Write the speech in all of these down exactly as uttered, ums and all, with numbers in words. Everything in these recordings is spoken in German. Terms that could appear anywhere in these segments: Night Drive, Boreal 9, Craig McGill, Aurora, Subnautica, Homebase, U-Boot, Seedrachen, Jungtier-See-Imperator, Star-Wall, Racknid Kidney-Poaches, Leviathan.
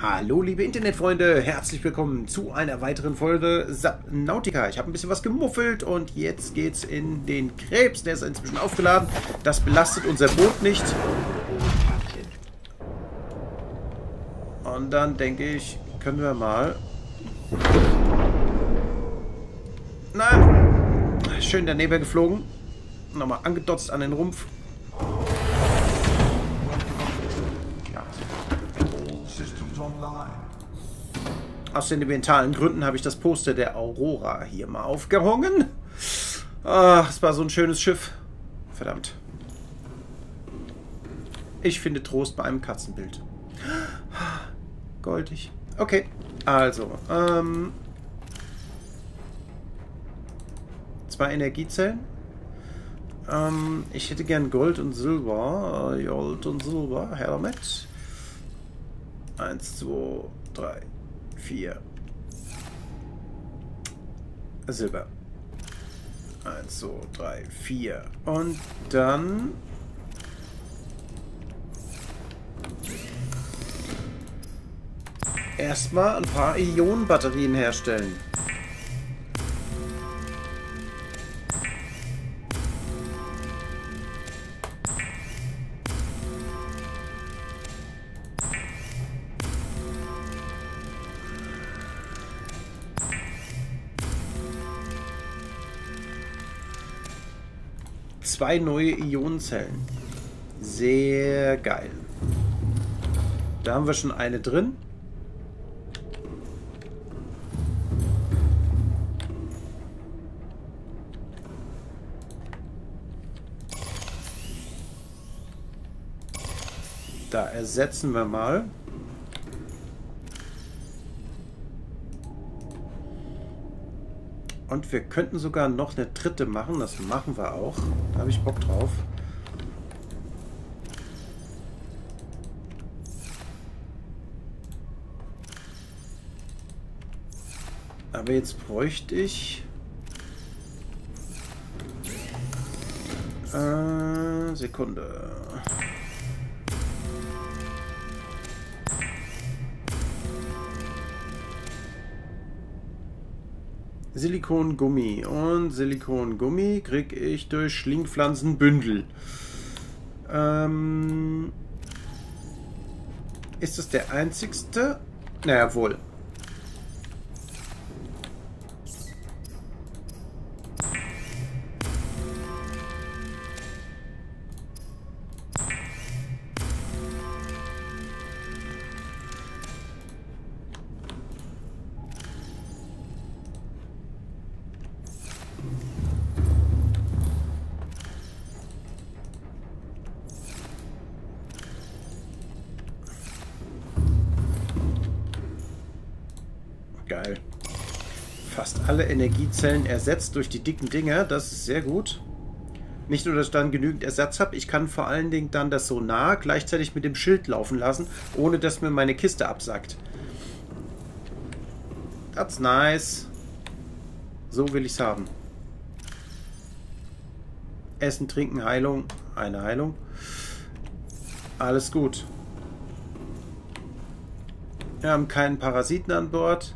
Hallo liebe Internetfreunde, herzlich willkommen zu einer weiteren Folge Subnautica. Ich habe ein bisschen was gemuffelt und jetzt geht's in den Krebs. Der ist inzwischen aufgeladen. Das belastet unser Boot nicht. Und dann denke ich, können wir mal... Na, schön daneben geflogen. Nochmal angedotzt an den Rumpf. Aus sentimentalen Gründen habe ich das Poster der Aurora hier mal aufgehängt. Ach, es war so ein schönes Schiff. Verdammt. Ich finde Trost bei einem Katzenbild. Goldig. Okay, also. Ähm, zwei Energiezellen. Ähm, ich hätte gern Gold und Silber. Gold und Silber. Her damit. Eins, zwei, drei. vier. Silber. eins, zwei, drei, vier. Und dann... erstmal ein paar Ionenbatterien herstellen. Zwei neue Ionenzellen. Sehr geil. Da haben wir schon eine drin. Da ersetzen wir mal. Und wir könnten sogar noch eine dritte machen. Das machen wir auch. Da habe ich Bock drauf. Aber jetzt bräuchte ich... Äh, Sekunde. Silikongummi und Silikongummi kriege ich durch Schlingpflanzenbündel. Ähm, ist das der einzigste? Na ja, wohl. Geil. Fast alle Energiezellen ersetzt durch die dicken Dinger. Das ist sehr gut. Nicht nur, dass ich dann genügend Ersatz habe, ich kann vor allen Dingen dann das Sonar gleichzeitig mit dem Schild laufen lassen, ohne dass mir meine Kiste absackt. That's nice. So will ich es haben. Essen, Trinken, Heilung. Eine Heilung. Alles gut. Wir haben keinen Parasiten an Bord.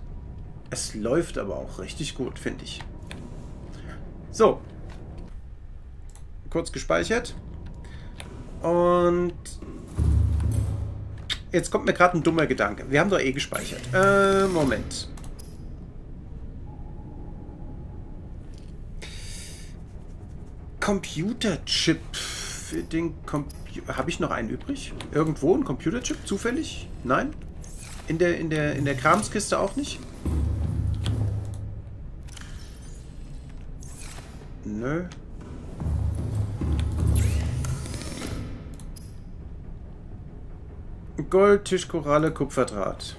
Es läuft aber auch richtig gut, finde ich. So. Kurz gespeichert. Und jetzt kommt mir gerade ein dummer Gedanke. Wir haben doch eh gespeichert. Äh, Moment. Computerchip. Für den Computer. Habe ich noch einen übrig? Irgendwo ein Computerchip? Zufällig? Nein? In der, in der, in der Kramskiste auch nicht? Nö. Gold, Tischkoralle, Kupferdraht.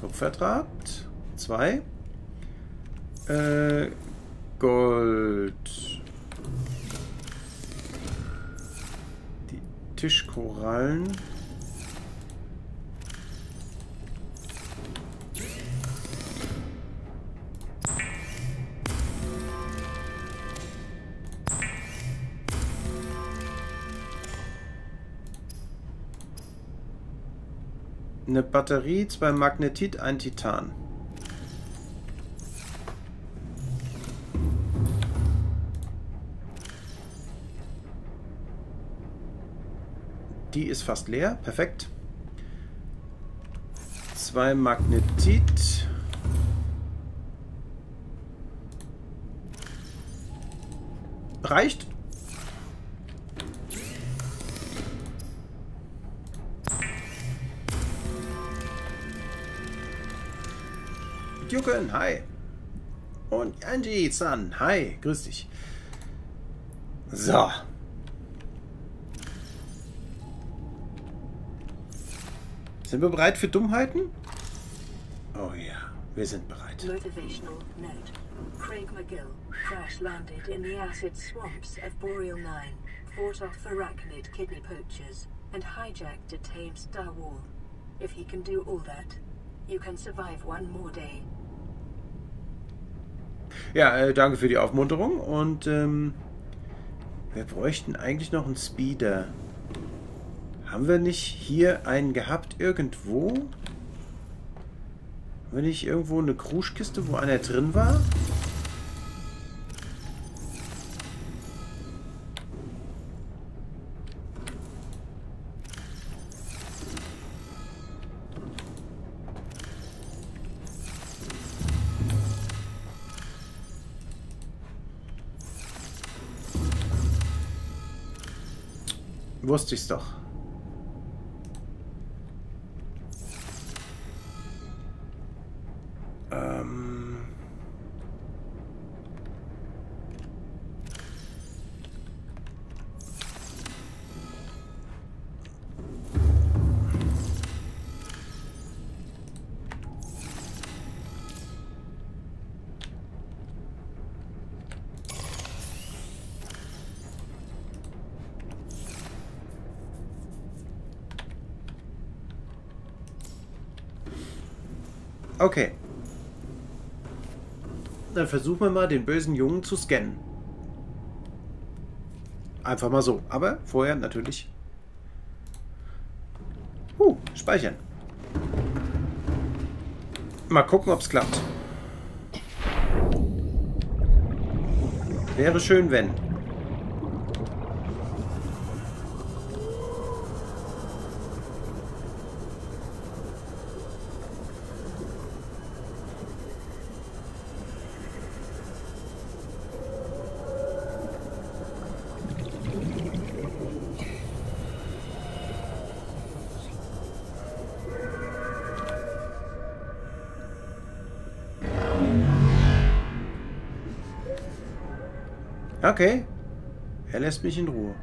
Kupferdraht. Zwei. Äh, Gold. Die Tischkorallen. Eine Batterie, zwei Magnetit, ein Titan. Die ist fast leer. Perfekt. Zwei Magnetit. Reicht. Jucken, hi. Und Angie, San, hi. Grüß dich. So. Sind wir bereit für Dummheiten? Oh ja, wir sind bereit. Motivational note. Craig McGill crash landed in the acid swamps of Boreal nine, fought off the Racknid Kidney-Poaches and hijacked a tamed Star-Wall. If he can do all that, you can survive one more day. Ja, äh, danke für die Aufmunterung und ähm, wir bräuchten eigentlich noch einen Speeder. Haben wir nicht hier einen gehabt irgendwo? Haben wir nicht irgendwo eine Kruschkiste, wo einer drin war? Wusste ich's doch. Okay. Dann versuchen wir mal, den bösen Jungen zu scannen. Einfach mal so. Aber vorher natürlich... Huh, speichern. Mal gucken, ob es klappt. Wäre schön, wenn... Okay, er lässt mich in Ruhe.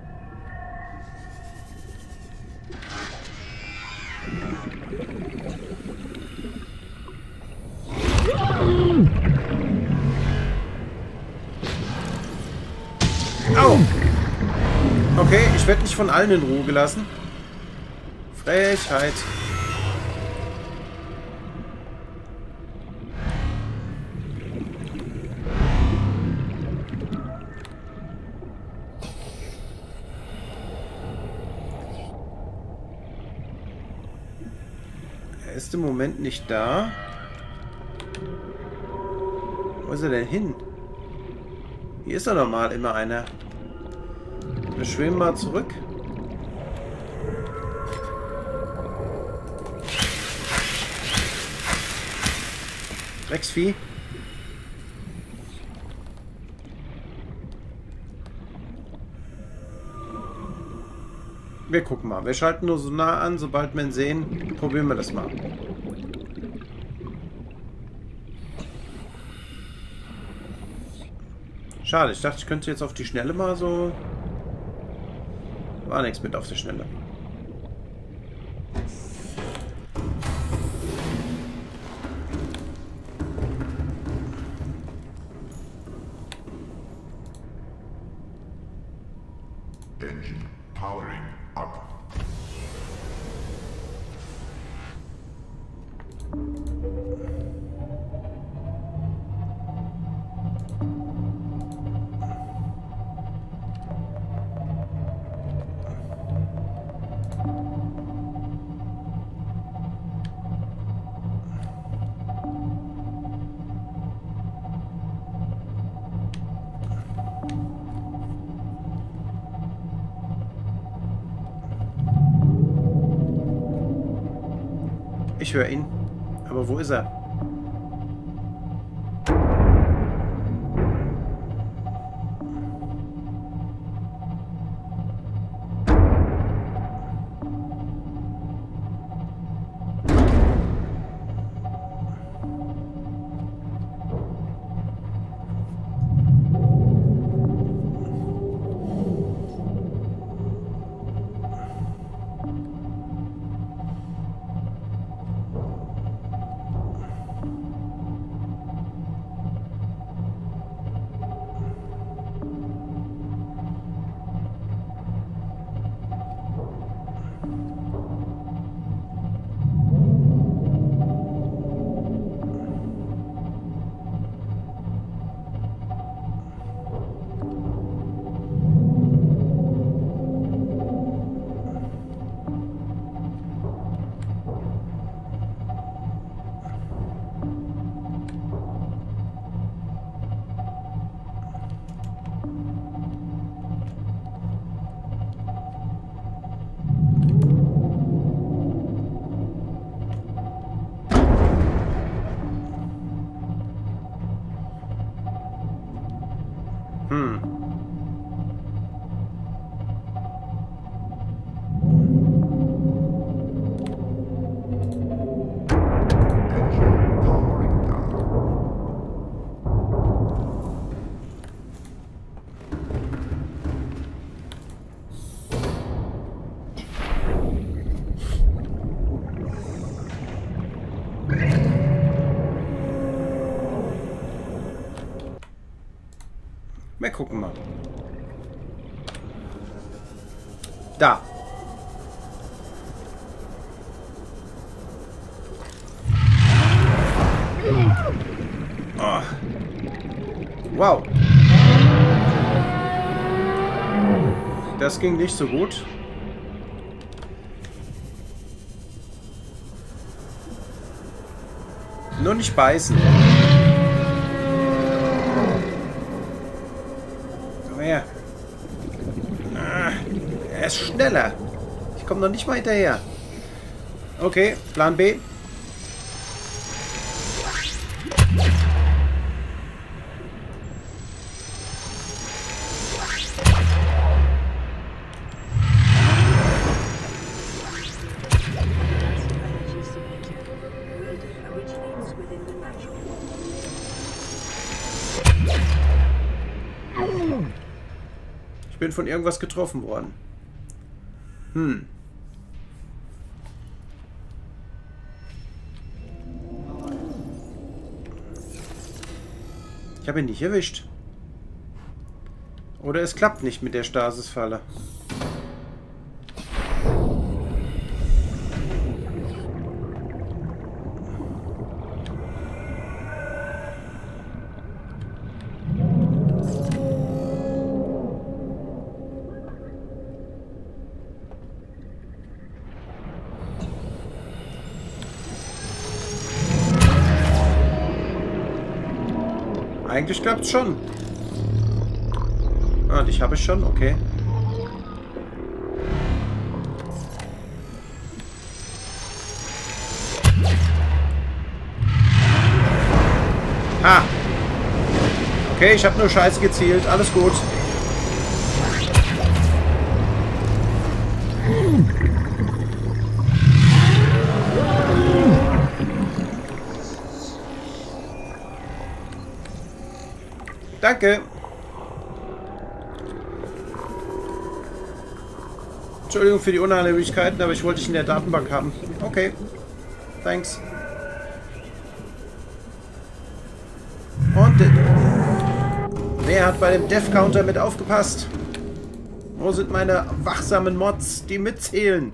Au! Okay, ich werde nicht von allen in Ruhe gelassen. Frechheit. Ist im Moment nicht da. Wo ist er denn hin? Hier ist er normal immer einer. Wir schwimmen mal zurück. Drecksvieh. Wir gucken mal. Wir schalten nur so nah an, sobald wir ihn sehen. Probieren wir das mal. Schade, ich dachte, ich könnte jetzt auf die Schnelle mal so... War nichts mit auf der Schnelle. Ich höre ihn. Aber wo ist er? Wir gucken mal. Da. Oh. Wow. Das ging nicht so gut. Nur nicht beißen. Schneller. Ich komme noch nicht mal hinterher. Okay, Plan B. Ich bin von irgendwas getroffen worden. Hm. Ich habe ihn nicht erwischt. Oder es klappt nicht mit der Stasisfalle. Eigentlich klappt's schon. Ah, dich habe ich schon, okay. Ah. Okay, ich habe nur Scheiße gezielt. Alles gut. Danke. Entschuldigung für die Unannehmlichkeiten, aber ich wollte dich in der Datenbank haben. Okay. Thanks. Und wer hat bei dem Death Counter mit aufgepasst? Wo sind meine wachsamen Mods, die mitzählen?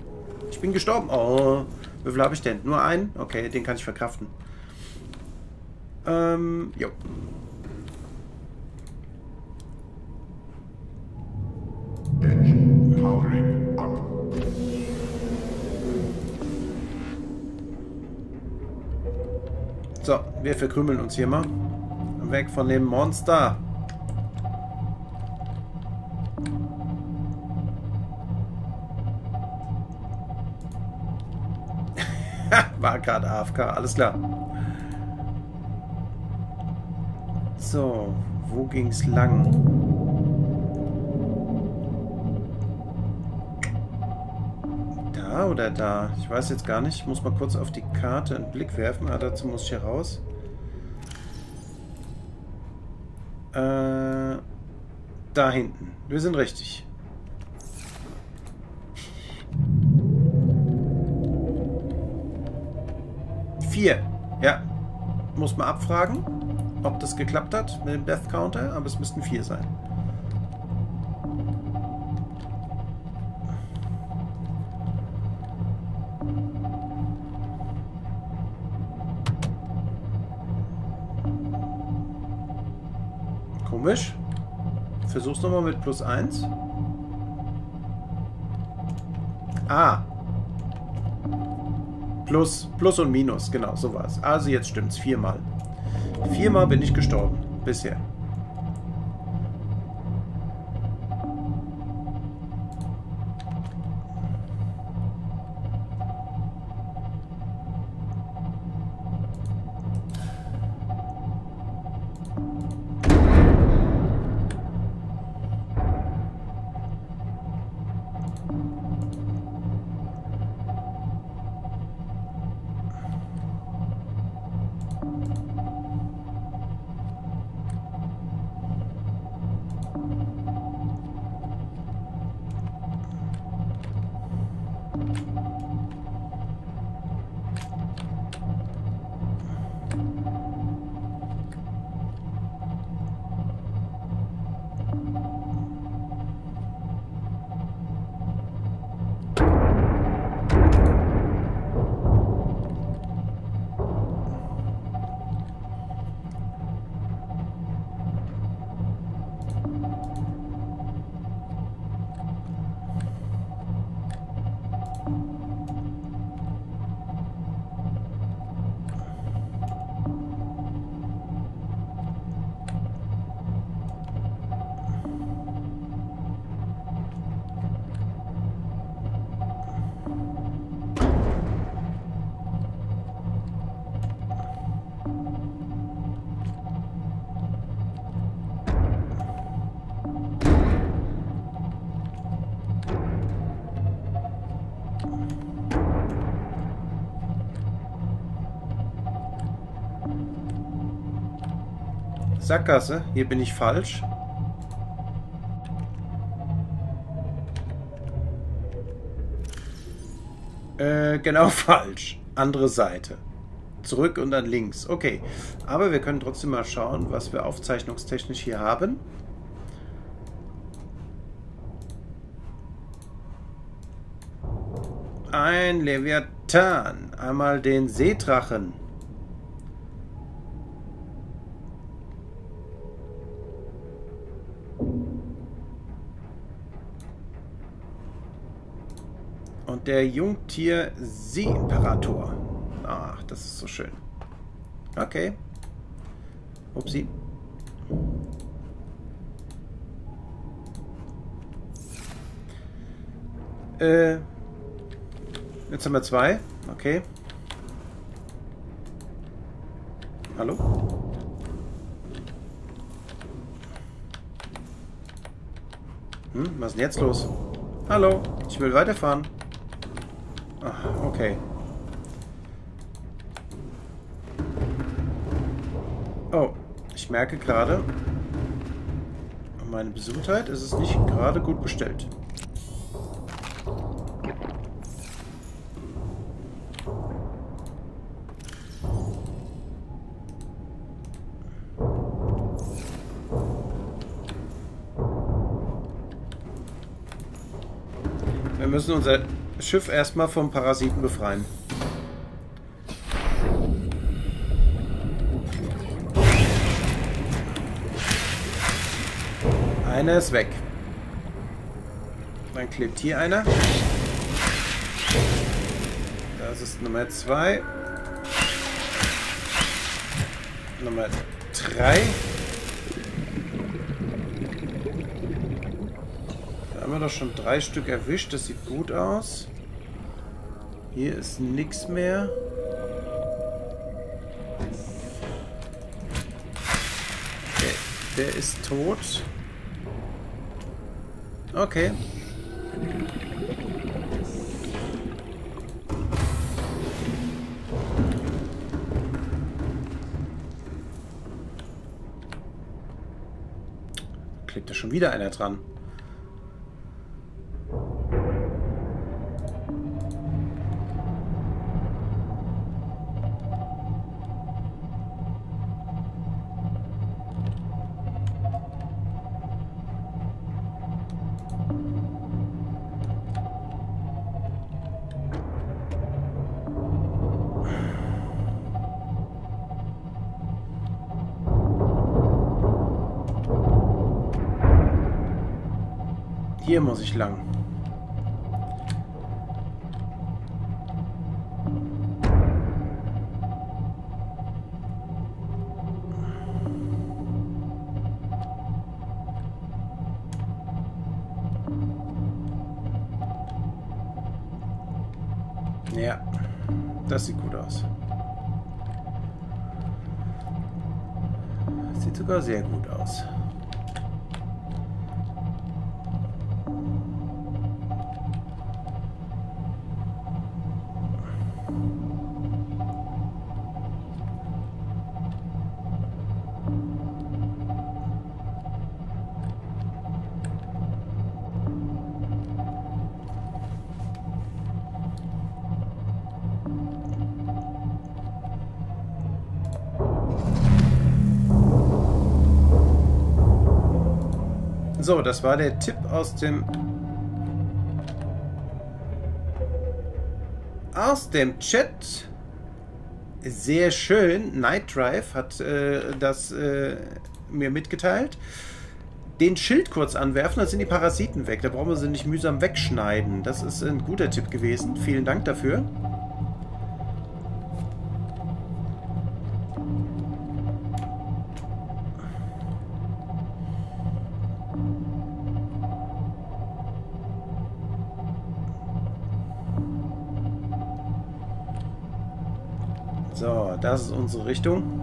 Ich bin gestorben. Oh, wie viel habe ich denn? Nur einen? Okay, den kann ich verkraften. Ähm, jo. So, wir verkrümeln uns hier mal. Weg von dem Monster. War gerade A F K, alles klar. So, wo ging's lang? Da oder da? Ich weiß jetzt gar nicht. Ich muss mal kurz auf die Karte einen Blick werfen. Ah, dazu muss ich hier raus. Äh, da hinten. Wir sind richtig. Vier. Ja. Muss man abfragen, ob das geklappt hat mit dem Death Counter, aber es müssten vier sein. Komisch. Versuch's nochmal mit plus eins. Ah. Plus, plus und Minus, genau, so war's. Also jetzt stimmt's, viermal. Viermal bin ich gestorben, bisher. Sackgasse, hier bin ich falsch. Äh, genau falsch. Andere Seite. Zurück und dann links. Okay, aber wir können trotzdem mal schauen, was wir aufzeichnungstechnisch hier haben. Ein Leviathan. Einmal den Seedrachen. Der Jungtier-See-Imperator. Ach, das ist so schön. Okay. Upsi. Äh. Jetzt haben wir zwei. Okay. Hallo? Hm, was ist denn jetzt los? Hallo, ich will weiterfahren. Okay. Oh, ich merke gerade, um meine Gesundheit ist es nicht gerade gut bestellt. Wir müssen unser Schiff erstmal vom Parasiten befreien. Einer ist weg. Dann klebt hier einer. Das ist Nummer zwei. Nummer drei. Da haben wir doch schon drei Stück erwischt. Das sieht gut aus. Hier ist nichts mehr. Okay, der ist tot. Okay. Klickt da schon wieder einer dran. Hier muss ich lang. Ja, das sieht gut aus. Das sieht sogar sehr gut aus. So, das war der Tipp aus dem aus dem Chat. Sehr schön. Night Drive hat äh, das äh, mir mitgeteilt. Den Schild kurz anwerfen, dann sind die Parasiten weg. Da brauchen wir sie nicht mühsam wegschneiden. Das ist ein guter Tipp gewesen. Vielen Dank dafür. So, das ist unsere Richtung.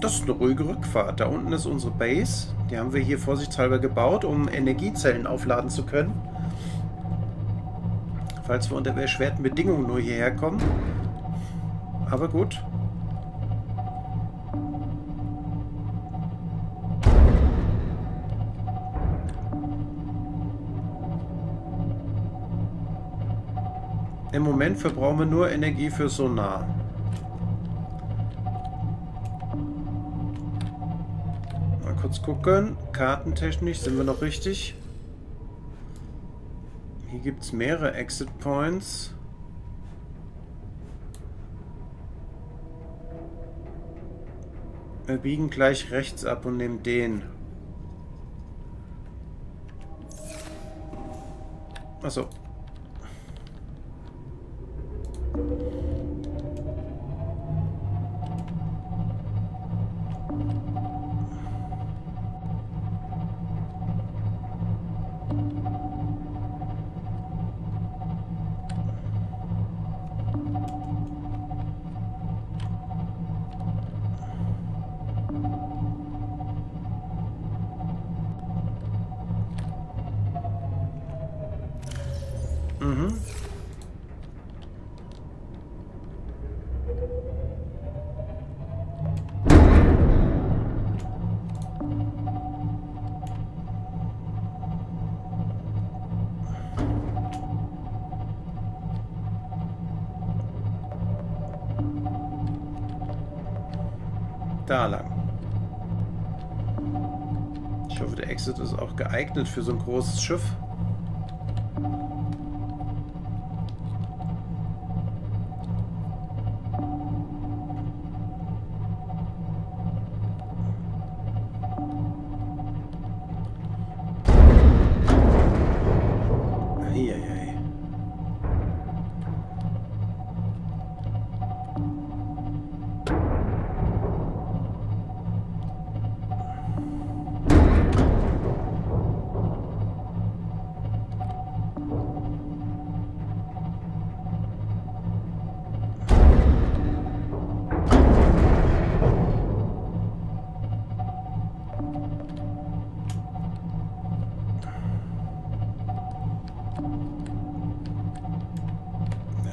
Das ist eine ruhige Rückfahrt. Da unten ist unsere Base. Die haben wir hier vorsichtshalber gebaut, um Energiezellen aufladen zu können. Falls wir unter erschwerten Bedingungen nur hierher kommen. Aber gut. Im Moment verbrauchen wir nur Energie für Sonar. Gucken, kartentechnisch sind wir noch richtig. Hier gibt es mehrere Exit Points. Wir biegen gleich rechts ab und nehmen den. Achso. da lang. Ich hoffe, der Exit ist auch geeignet für so ein großes Schiff.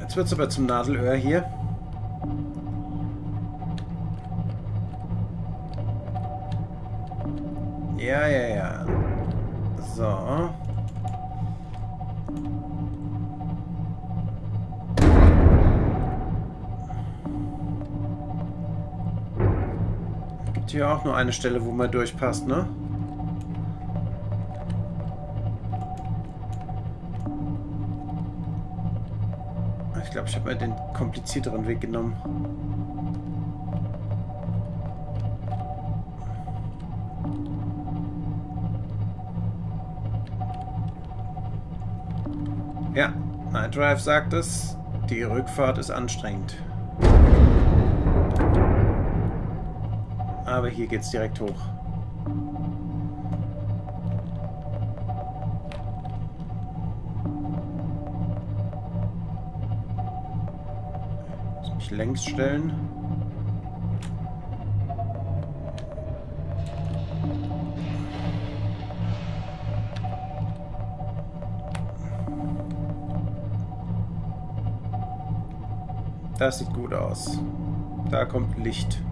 Jetzt wird es aber zum Nadelöhr hier. Ja, ja, ja. So. Gibt hier auch nur eine Stelle, wo man durchpasst, ne? Ich glaube, ich habe mal den komplizierteren Weg genommen. Ja, Night Drive sagt es, die Rückfahrt ist anstrengend. Aber hier geht's direkt hoch. Längs stellen. Das sieht gut aus. Da kommt Licht.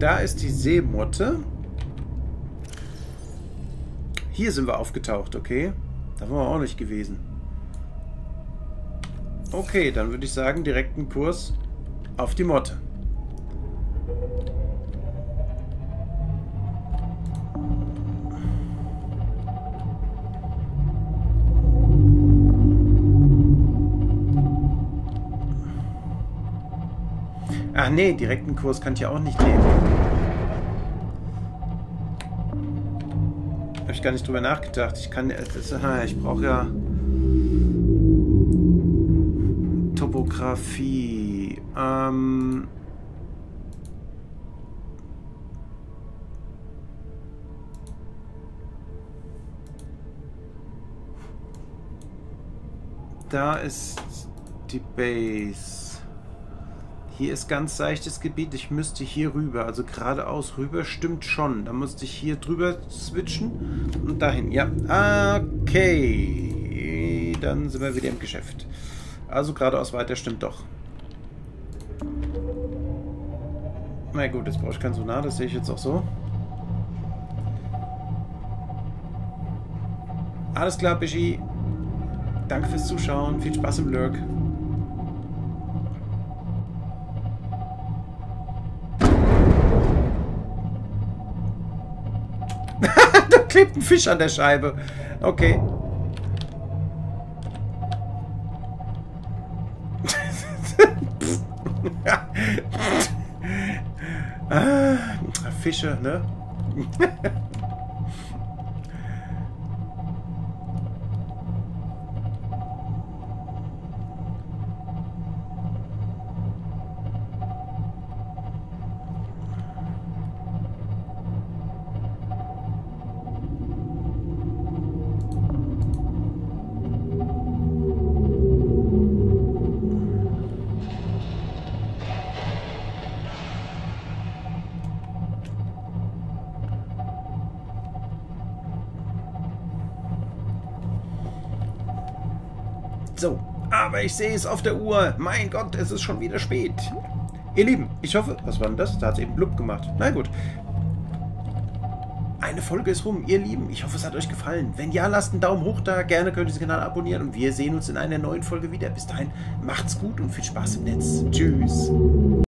Da ist die Seemotte. Hier sind wir aufgetaucht, okay. Da waren wir auch nicht gewesen. Okay, dann würde ich sagen, direkten Kurs auf die Motte. Ach nee, direkten Kurs kann ich ja auch nicht nehmen. Habe ich gar nicht drüber nachgedacht. Ich kann... Das, ah, ich brauche ja... Topografie. Ähm... Da ist die Base. Hier ist ganz seichtes Gebiet. Ich müsste hier rüber, also geradeaus rüber, stimmt schon. Da müsste ich hier drüber switchen und dahin. Ja, okay. Dann sind wir wieder im Geschäft. Also geradeaus weiter, stimmt doch. Na gut, jetzt brauche ich kein Sonar, das sehe ich jetzt auch so. Alles klar, Bischi. Danke fürs Zuschauen. Viel Spaß im Lurk. Klebt ein Fisch an der Scheibe. Okay. Ah, Fische, ne? So, aber ich sehe es auf der Uhr. Mein Gott, es ist schon wieder spät. Ihr Lieben, ich hoffe... Was war denn das? Da hat es eben blub gemacht. Na gut. Eine Folge ist rum, ihr Lieben. Ich hoffe, es hat euch gefallen. Wenn ja, lasst einen Daumen hoch da. Gerne könnt ihr diesen Kanal abonnieren. Und wir sehen uns in einer neuen Folge wieder. Bis dahin, macht's gut und viel Spaß im Netz. Tschüss.